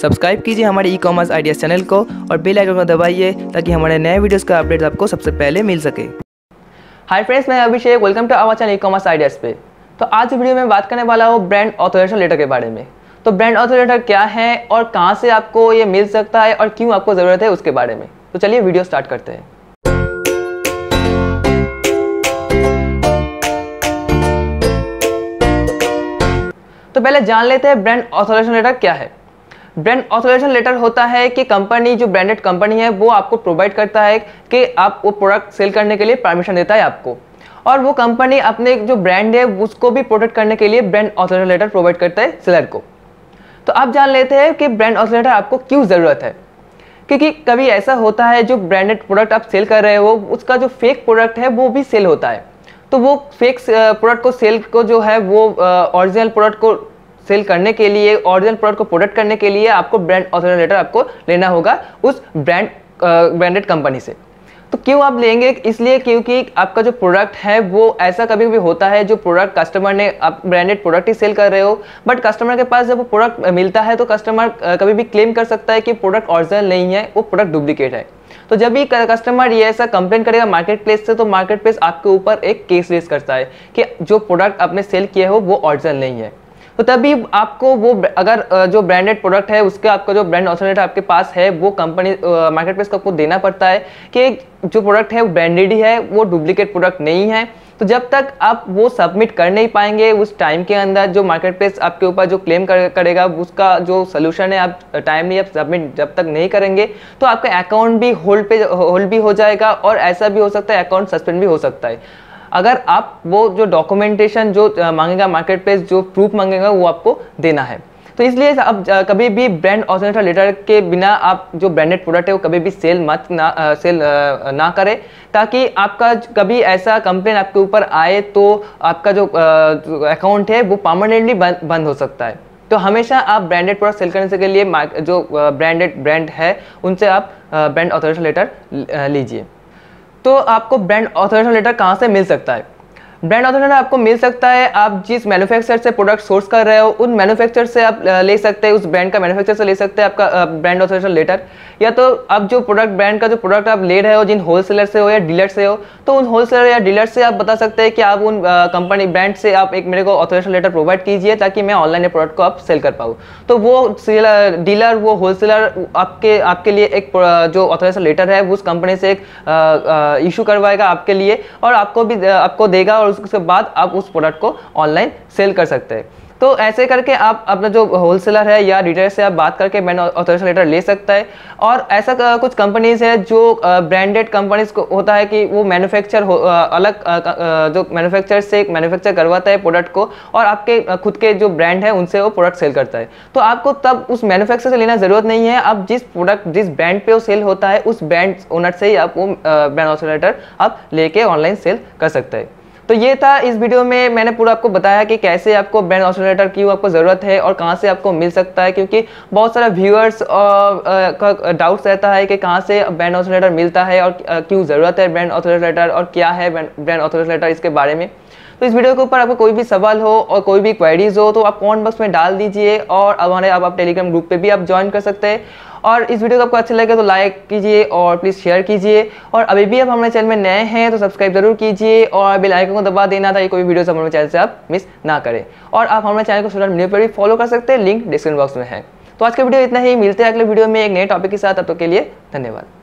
Subscribe कीजिए हमारे ई commerce ideas channel को और बेल आइकन को दबाइए ताकि हमारे नए वीडियोस का अपडेट आपको सबसे पहले मिल सके। हाय फ्रेंड्स, मैं Abhishek, welcome to our channel e commerce ideas पे। तो आज वीडियो में बात करने वाला हूँ ब्रांड ऑथोराइजेशन लेटर के बारे में। तो ब्रांड ऑथोराइजेशन लेटर क्या है और कहाँ से आपको ये मिल सकता है और क्यों आपको ज़रूरत है उसके बारे में। तो चलिए वीडियो स्टार्ट करते हैं। तो पहले जान लेते हैं ब्रांड ऑथोराइजेशन लेटर क्या है। ब्रांड ऑथोराइजेशन लेटर होता है कि कंपनी, जो ब्रांडेड कंपनी है, वो आपको प्रोवाइड करता है कि आप वो प्रोडक्ट सेल करने के लिए परमिशन देता है आपको, और वो कंपनी अपने जो ब्रांड है उसको भी प्रोटेक्ट करने के लिए ब्रांड ऑथोराइजेशन लेटर प्रोवाइड करता है सेलर को। तो आप जान लेते हैं कि ब्रांड ऑथोराइजेशन लेटर आपको क्यों ज़रूरत है, क्योंकि कभी ऐसा होता है जो ब्रांडेड प्रोडक्ट आप सेल कर रहे हो उसका जो फेक प्रोडक्ट है वो भी सेल होता है। तो वो फेक प्रोडक्ट को सेल को जो है वो ओरिजिनल प्रोडक्ट को सेल करने के लिए, ओरिजिनल प्रोडक्ट को प्रोटेक्ट करने के लिए आपको ब्रांड ऑथोराइजेशन लेटर आपको लेना होगा उस ब्रांडेड कंपनी से। तो क्यों आप लेंगे, इसलिए क्योंकि आपका जो प्रोडक्ट है वो ऐसा कभी भी होता है जो प्रोडक्ट कस्टमर ने, आप ब्रांडेड प्रोडक्ट ही सेल कर रहे हो बट कस्टमर के पास जब वो प्रोडक्ट मिलता है तो कस्टमर कभी भी क्लेम कर सकता है कि प्रोडक्ट ओरिजिनल नहीं है, वो प्रोडक्ट डुप्लीकेट है। तो जब भी कस्टमर ये ऐसा कंप्लेन करेगा मार्केट प्लेस से, तो मार्केट प्लेस आपके ऊपर एक केस रेज करता है कि जो प्रोडक्ट आपने सेल किया हो वो ओरिजिनल नहीं है। तो तभी आपको वो, अगर जो ब्रांडेड प्रोडक्ट है उसका आपका जो ब्रांड ऑथोराइजेशन लेटर आपके पास है वो कंपनी मार्केट प्लेस को आपको देना पड़ता है कि जो प्रोडक्ट है वो ब्रांडेड ही है, वो डुप्लीकेट प्रोडक्ट नहीं है। तो जब तक आप वो सबमिट कर नहीं पाएंगे उस टाइम के अंदर, जो मार्केट प्लेस आपके ऊपर जो क्लेम करेगा उसका जो सोल्यूशन है आप टाइमली आप सबमिट जब तक नहीं करेंगे तो आपका अकाउंट भी होल्ड हो जाएगा, और ऐसा भी हो सकता है अकाउंट सस्पेंड भी हो सकता है। अगर आप वो जो डॉक्यूमेंटेशन जो मांगेगा मार्केट प्लेस, जो प्रूफ मांगेगा वो आपको देना है। तो इसलिए आप कभी भी ब्रांड ऑथोराइजेशन लेटर के बिना आप जो ब्रांडेड प्रोडक्ट है वो कभी भी सेल ना करें, ताकि आपका कभी ऐसा कंप्लेन आपके ऊपर आए तो आपका जो अकाउंट है वो परमानेंटली बंद हो सकता है। तो हमेशा आप ब्रांडेड प्रोडक्ट सेल करने के लिए जो ब्रांडेड ब्रांड है उनसे आप ब्रांड ऑथोराइजेशन लेटर लीजिए। तो आपको ब्रांड ऑथोराइजेशन लेटर कहाँ से मिल सकता है? ब्रांड ऑथोराइजेशन लेटर आपको मिल सकता है, आप जिस मैन्युफैक्चरर से प्रोडक्ट सोर्स कर रहे हो उन मैन्युफैक्चरर से आप ले सकते हैं, उस ब्रांड का मैन्युफैक्चरर से ले सकते हैं आपका ब्रांड ऑथोराइजेशन लेटर। या तो आप जो प्रोडक्ट, ब्रांड का जो प्रोडक्ट आप ले रहे हो जिन होलसेलर से हो या डीलर से हो, तो उन होलसेलर या डीलर से आप बता सकते हैं कि आप उन कंपनी ब्रांड से आप एक मेरे को ऑथोराइजेशन लेटर प्रोवाइड कीजिए ताकि मैं ऑनलाइन ये प्रोडक्ट को आप सेल कर पाऊँ। तो वो डीलर, वो होलसेलर आपके लिए एक जो ऑथोराइजेशन लेटर है उस कंपनी से एक इशू करवाएगा आपके लिए, और आपको भी आपको देगा, और उसके बाद आप उस प्रोडक्ट को ऑनलाइन सेल कर सकते हैं। तो ऐसे करके आप अपना जो होलसेलर है या रिटेलर से आप बात करके ब्रांड ऑथोराइजेशन लेटर ले सकता है। और ऐसा कुछ कंपनीज है जो ब्रांडेड कंपनीज को होता है कि वो मैन्युफैक्चर अलग जो मैन्युफैक्चर से मैन्युफैक्चर करवाता है प्रोडक्ट को, और आपके खुद के जो ब्रांड है उनसे वो प्रोडक्ट सेल करता है। तो आपको तब उस मैन्युफैक्चर से लेना ज़रूरत नहीं है, आप जिस प्रोडक्ट जिस ब्रांड पर वो सेल होता है उस ब्रांड ओनर से ही आप वो ब्रांड ऑथोराइजेशन लेटर आप लेके ऑनलाइन सेल कर सकते हैं। तो ये था, इस वीडियो में मैंने पूरा आपको बताया कि कैसे आपको ब्रांड ऑथोराइजेशन लेटर क्यों आपको ज़रूरत है और कहाँ से आपको मिल सकता है, क्योंकि बहुत सारा व्यूअर्स का डाउट्स रहता है कि कहाँ से ब्रांड ऑथोराइजेशन लेटर मिलता है और क्यों ज़रूरत है ब्रांड ऑथोराइजेशन लेटर और क्या है ब्रांड ऑथोराइजेशन लेटर इसके बारे में। तो इस वीडियो के ऊपर आपको कोई भी सवाल हो और कोई भी क्वेरीज हो तो आप कमेंट बॉक्स में डाल दीजिए, और हमारे आप टेलीग्राम ग्रुप पे भी आप ज्वाइन कर सकते हैं। और इस वीडियो को आपको अच्छा लगे तो लाइक कीजिए और प्लीज़ शेयर कीजिए, और अभी भी आप हमारे चैनल में नए हैं तो सब्सक्राइब जरूर कीजिए और बेल आइकन को दबा देना ताकि कोई वीडियो हमारे चैनल से आप मिस ना करें। और आप हमारे चैनल को सोशल मीडिया पर भी फॉलो कर सकते हैं, लिंक डिस्क्रिप्शन बॉक्स में है। तो आज का वीडियो इतना ही, मिलते हैं अगले वीडियो में एक नए टॉपिक के साथ। आप लोग के लिए धन्यवाद।